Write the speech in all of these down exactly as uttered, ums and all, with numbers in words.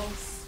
Down. Love it.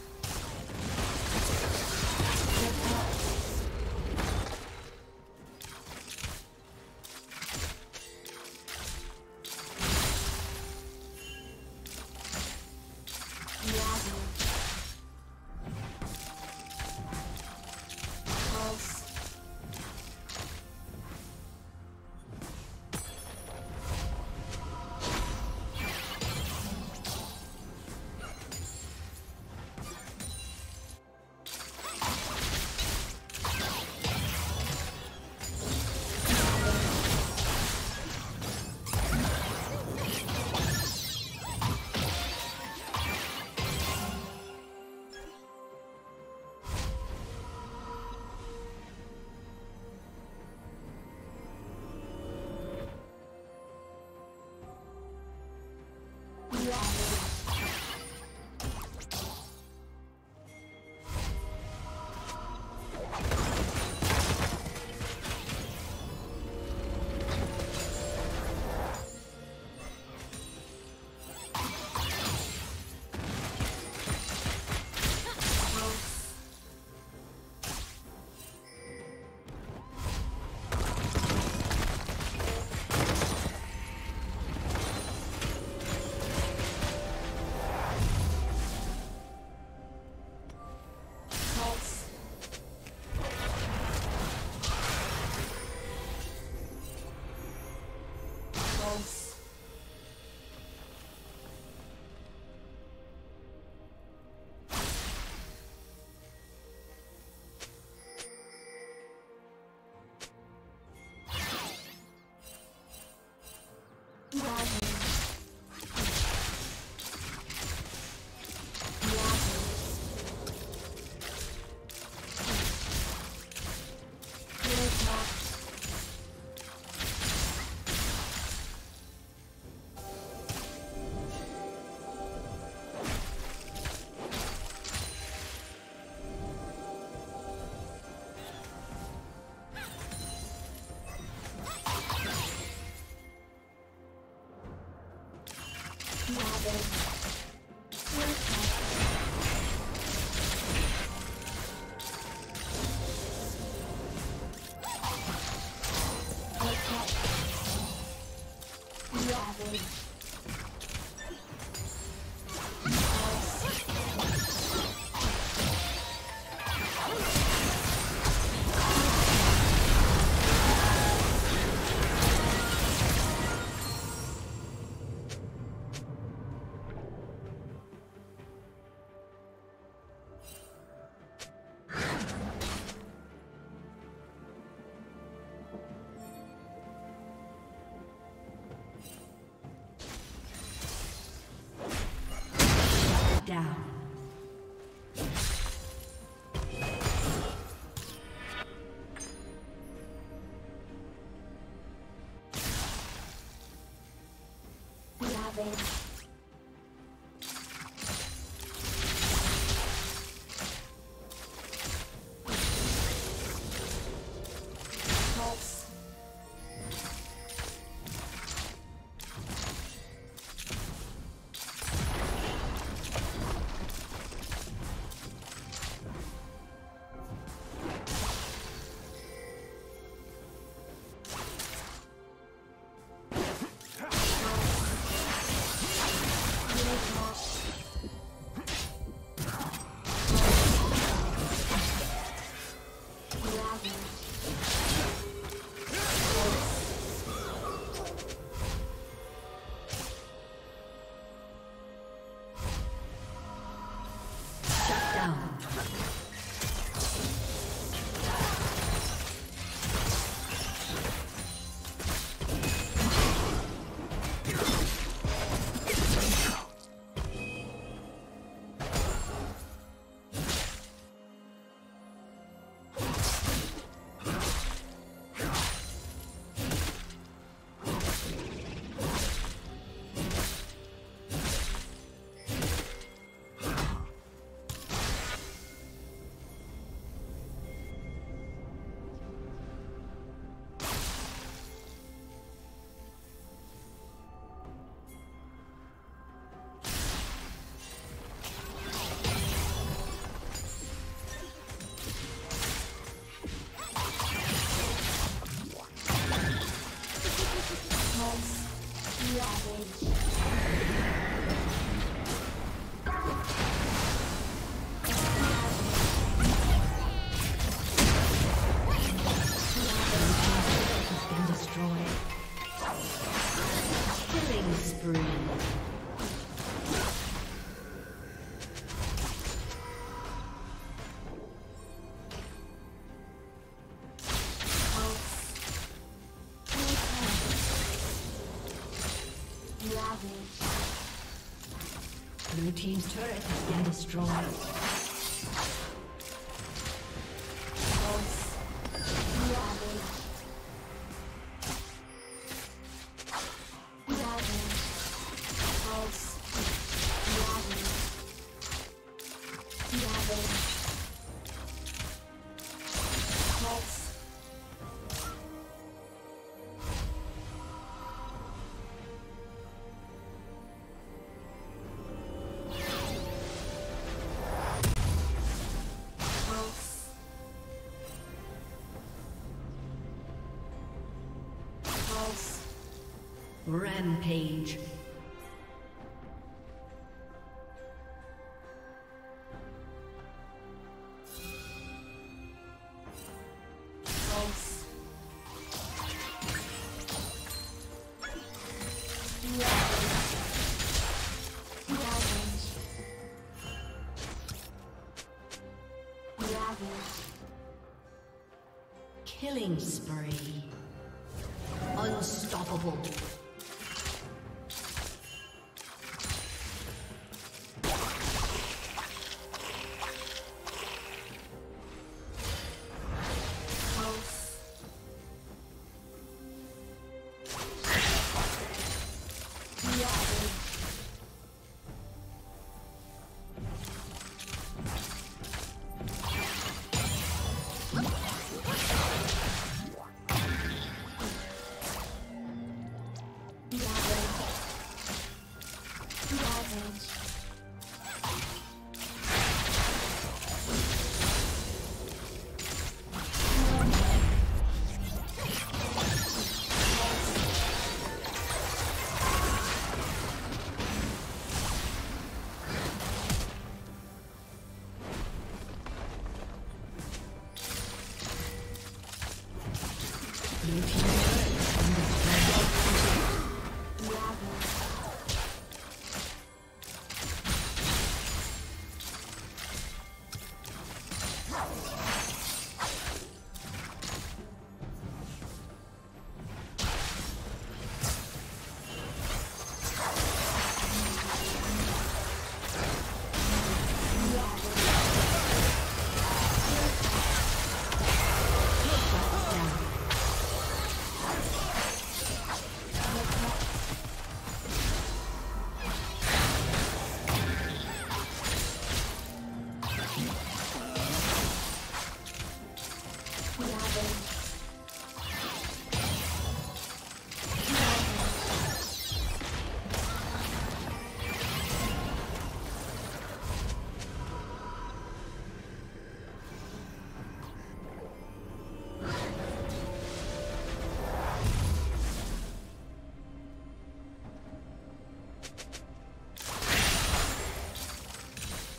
Blue team's turret has been destroyed. Rampage. Killing spree. Unstoppable.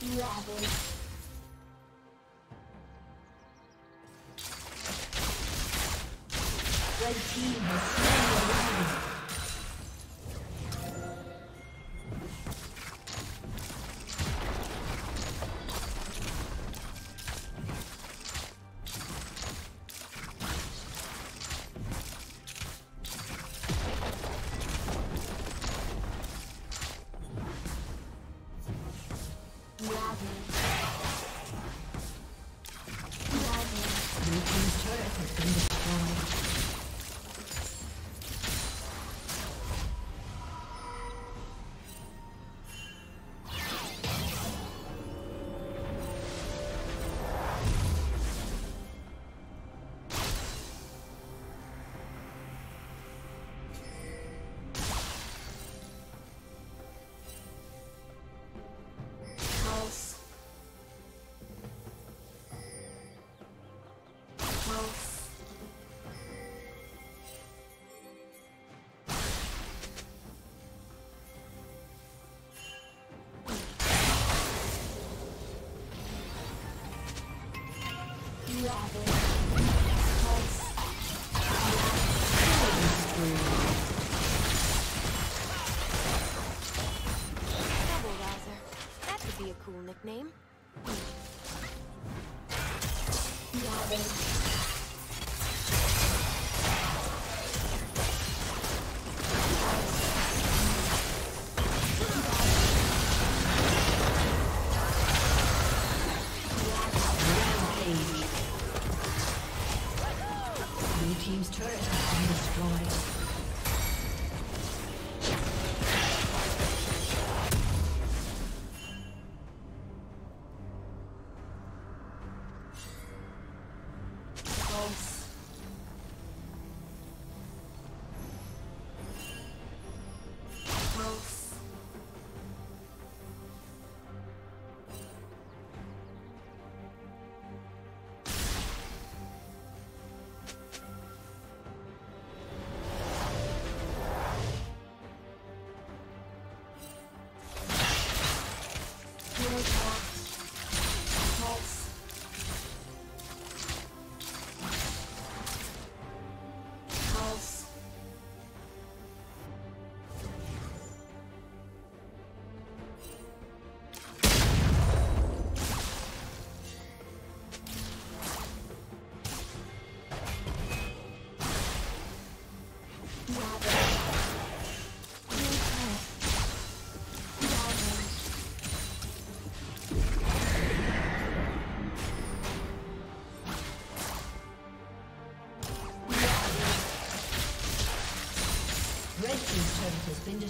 Rabbit. Red team has slain the rabbit. Name? Yeah, turret has been destroyed. Been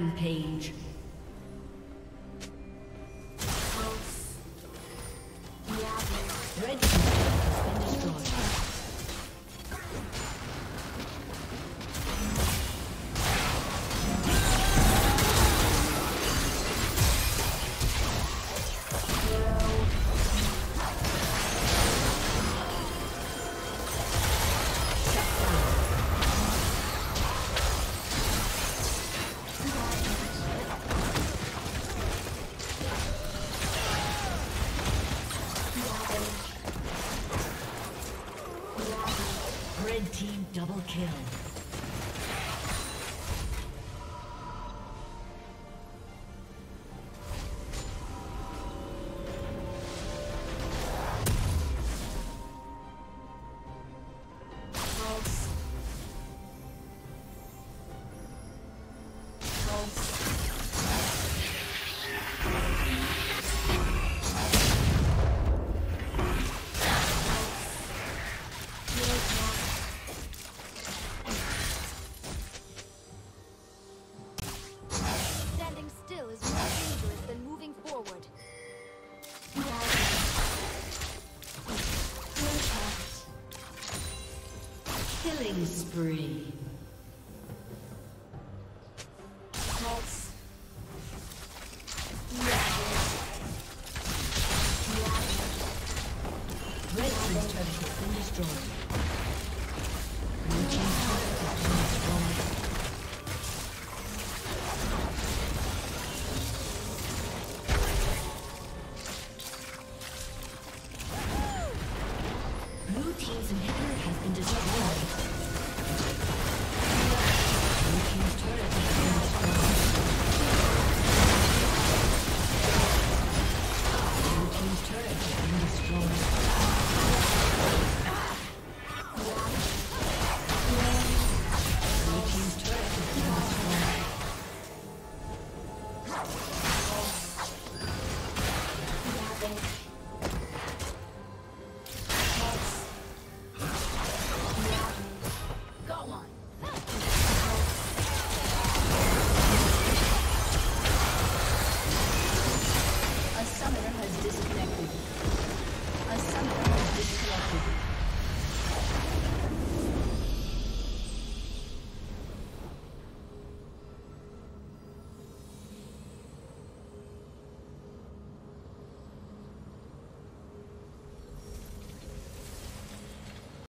Rampage. Double kill. Killing spree. Yes. Yes. Yes. Red's turret has been destroyed.